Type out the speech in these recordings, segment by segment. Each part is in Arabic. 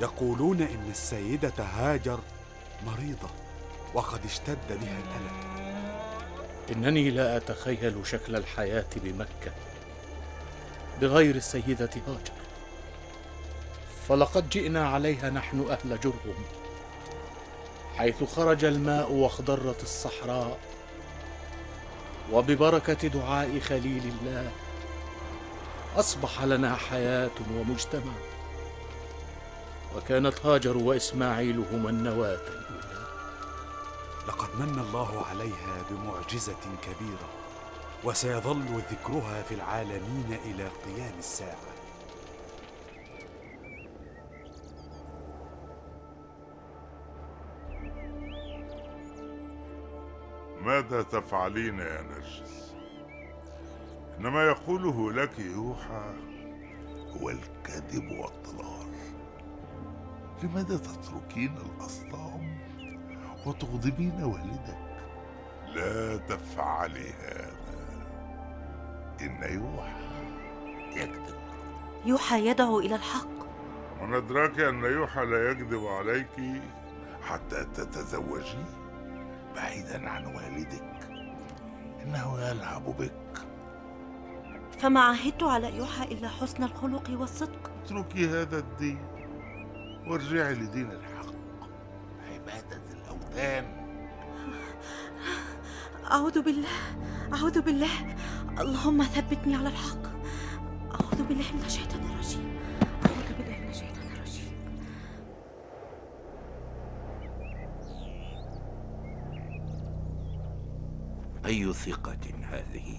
يقولون إن السيدة هاجر مريضة وقد اشتد بها الألم. إنني لا أتخيل شكل الحياة بمكة بغير السيدة هاجر، فلقد جئنا عليها نحن أهل جرهم، حيث خرج الماء واخضرت الصحراء، وببركة دعاء خليل الله أصبح لنا حياة ومجتمع. وكانت هاجر وإسماعيل هما النواة الأولى. لقد من الله عليها بمعجزة كبيرة، وسيظل ذكرها في العالمين إلى قيام الساعة. ماذا تفعلين يا نرجس؟ إن ما يقوله لك يوحى هو الكذب والضلال. لماذا تتركين الأصنام وتغضبين والدك؟ لا تفعلي هذا، إن يوحى يكذب. يوحى يدعو إلى الحق. ومن أدراك أن يوحى لا يكذب عليك حتى تتزوجي بعيدا عن والدك، إنه يلعب بك. فما عهدت على يوحى إلا حسن الخلق والصدق. اتركي هذا الدين وارجعي لدين الحق، عبادة الأوثان. أعوذ بالله، أعوذ بالله، اللهم ثبتني على الحق. أعوذ بالله من الشيطان الرجيم، أعوذ بالله من الشيطان الرجيم. أي ثقة هذه،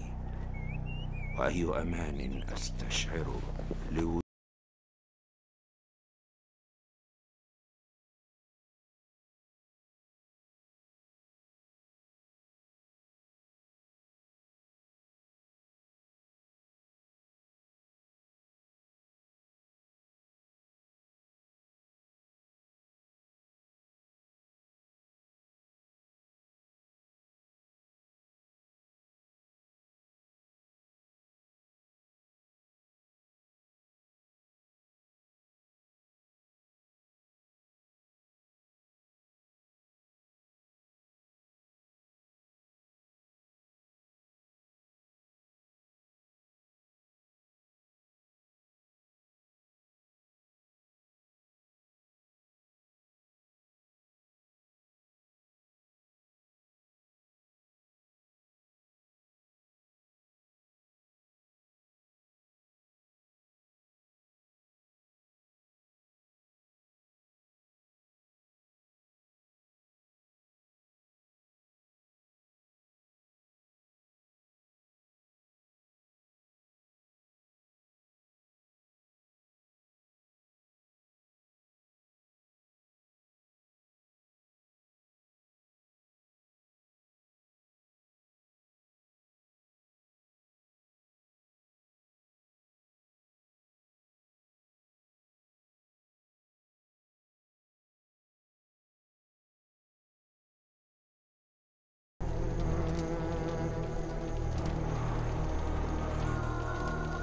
وأي أمان أستشعر لوجودي.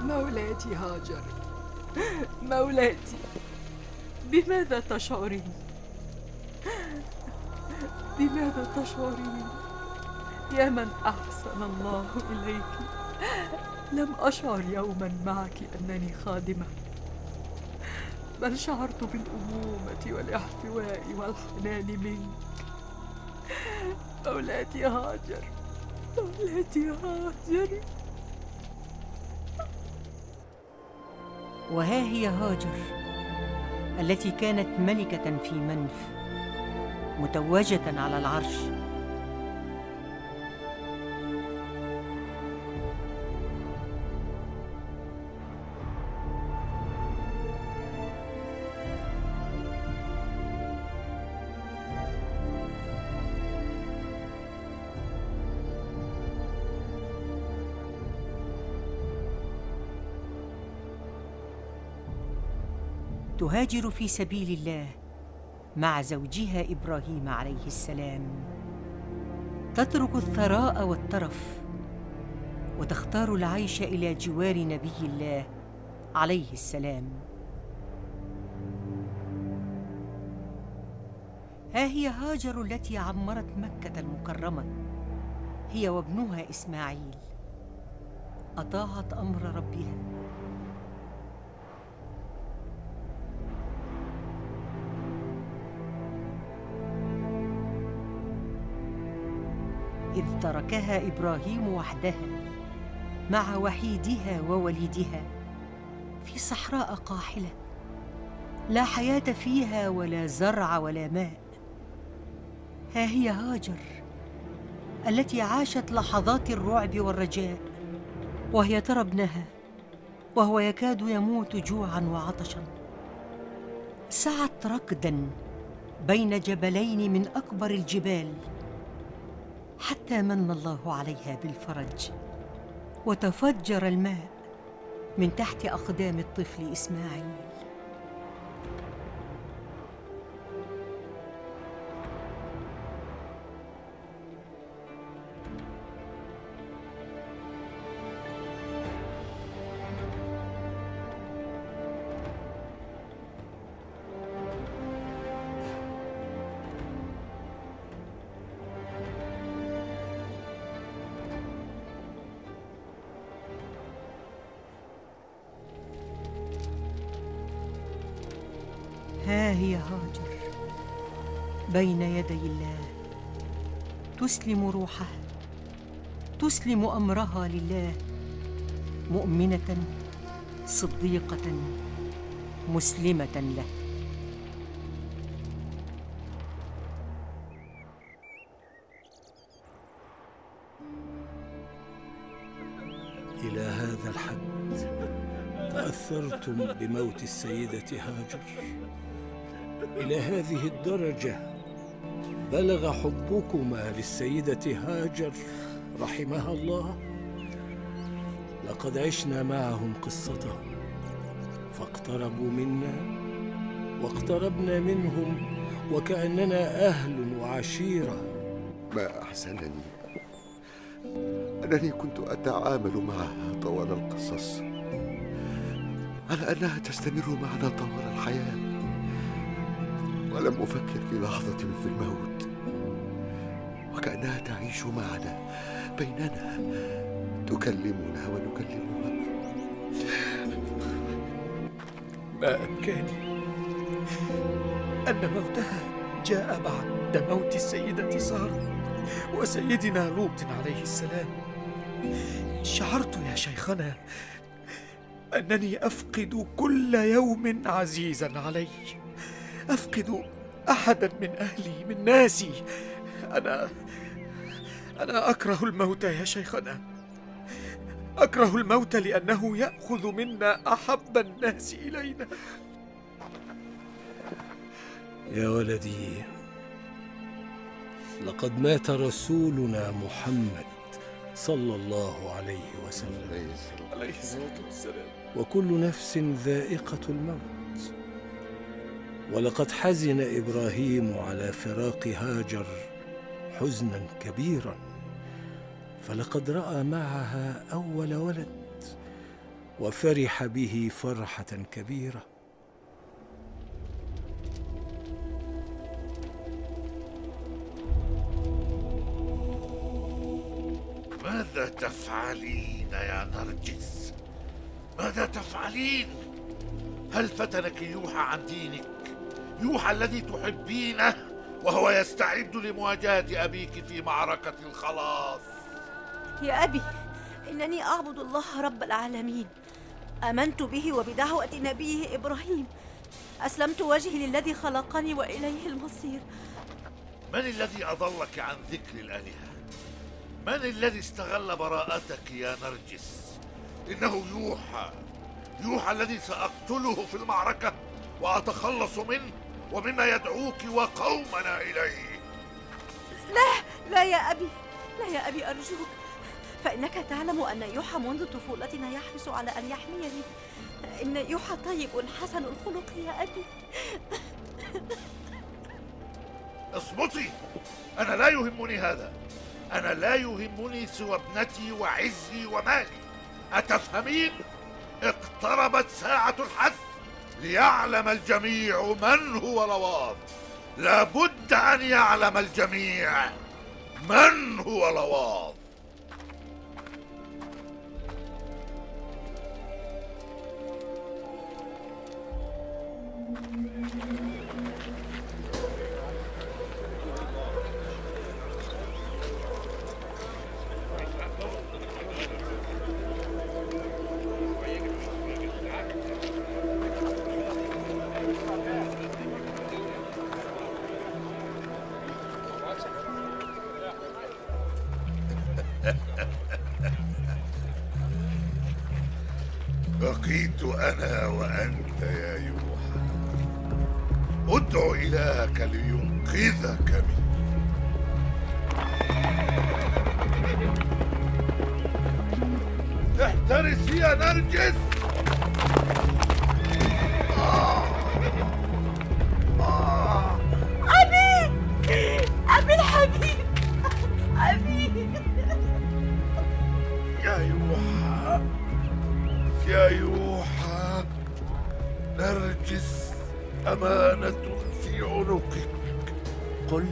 مولاتي هاجر، مولاتي، بماذا تشعرين؟ بماذا تشعرين؟ يا من أحسن الله إليك، لم أشعر يوما معك أنني خادمة، بل شعرت بالأمومة والاحتواء والحنان منك. مولاتي هاجر، مولاتي هاجر. وها هي هاجر التي كانت ملكة في منف، متوجة على العرش. تهاجر في سبيل الله مع زوجها إبراهيم عليه السلام تترك الثراء والترف وتختار العيش إلى جوار نبي الله عليه السلام. ها هي هاجر التي عمرت مكة المكرمة، هي وابنها إسماعيل، أطاعت أمر ربها. إذ تركها إبراهيم وحدها مع وحيدها ووليدها في صحراء قاحلة، لا حياة فيها ولا زرع ولا ماء. ها هي هاجر التي عاشت لحظات الرعب والرجاء وهي ترى ابنها وهو يكاد يموت جوعاً وعطشاً. سعت ركداً بين جبلين من أكبر الجبال حتى من الله عليها بالفرج وتفجر الماء من تحت أقدام الطفل إسماعيل. ها هي هاجر بين يدي الله، تسلم روحها، تسلم أمرها لله، مؤمنة صديقة مسلمة له. إلى هذا الحد تأثرتم بموت السيدة هاجر، إلى هذه الدرجة بلغ حبكما للسيدة هاجر رحمها الله. لقد عشنا معهم قصتهم، فاقتربوا منا واقتربنا منهم وكأننا أهل وعشيرة. ما أحزنني أنني كنت أتعامل معها طوال القصص على أنها تستمر معنا طوال الحياة، ولم أفكر في لحظة في الموت، وكأنها تعيش معنا بيننا، تكلمنا ونكلمها. ما أبكاني أن موتها جاء بعد موت السيدة سارة وسيدنا لوط عليه السلام. شعرت يا شيخنا أنني أفقد كل يوم عزيزا علي، أفقد أحداً من أهلي، من ناسي. أنا أكره الموت يا شيخنا، أكره الموت لأنه يأخذ منا أحب الناس إلينا. يا ولدي، لقد مات رسولنا محمد صلى الله عليه وسلم عليه الصلاة والسلام، وكل نفس ذائقة الموت. ولقد حزن إبراهيم على فراق هاجر حزناً كبيراً، فلقد رأى معها أول ولد وفرح به فرحة كبيرة. ماذا تفعلين يا نرجس؟ ماذا تفعلين؟ هل فتنك يوحى عن دينك؟ يوحى الذي تحبينه وهو يستعد لمواجهة أبيك في معركة الخلاص. يا أبي، إنني أعبد الله رب العالمين، آمنت به وبدعوة نبيه إبراهيم، أسلمت وجهي للذي خلقني وإليه المصير. من الذي أضلك عن ذكر الآلهة؟ من الذي استغل براءتك يا نرجس؟ إنه يوحى، يوحى الذي سأقتله في المعركة وأتخلص منه ومما يدعوك وقومنا إليه. لا يا أبي، لا يا أبي أرجوك، فإنك تعلم أن يوحى منذ طفولتنا يحرص على أن يحميني. إن يوحى طيب حسن الخلق يا أبي. اصمتي، أنا لا يهمني هذا، أنا لا يهمني سوى ابنتي وعزي ومالي، أتفهمين؟ اقتربت ساعة الحث ليعلم الجميع من هو لواط. لابد أن يعلم الجميع من هو لواط. بقيت أنا وأنت يا يوحى. ادع إلهك لينقذك مني. احترسي يا نرجس. أبي الحبيب، أبي يا يوحى، يا يوحى، نرجس أمانة في عنقك. قل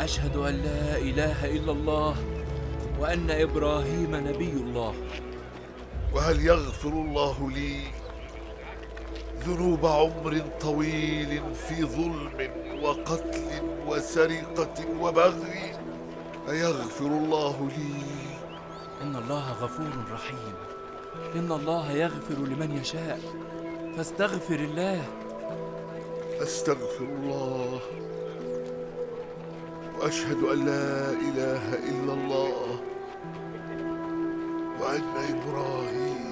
أشهد أن لا إله إلا الله وأن إبراهيم نبي الله. وهل يغفر الله لي ذنوب عمر طويل في ظلم وقتل وسرقة وبغي؟ أيغفر الله لي؟ إن الله غفور رحيم، إن الله يغفر لمن يشاء، فاستغفر الله. أستغفر الله وأشهد أن لا إله إلا الله وأن إبراهيم